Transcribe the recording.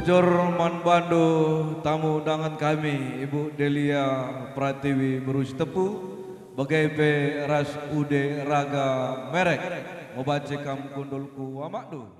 Bujur Manbandu, tamu undangan kami Ibu Delia Pratiwi Berusi Tepu, bagai P Ras Ude Raga Merek, Obat Cekam Kundulku Wamakdu.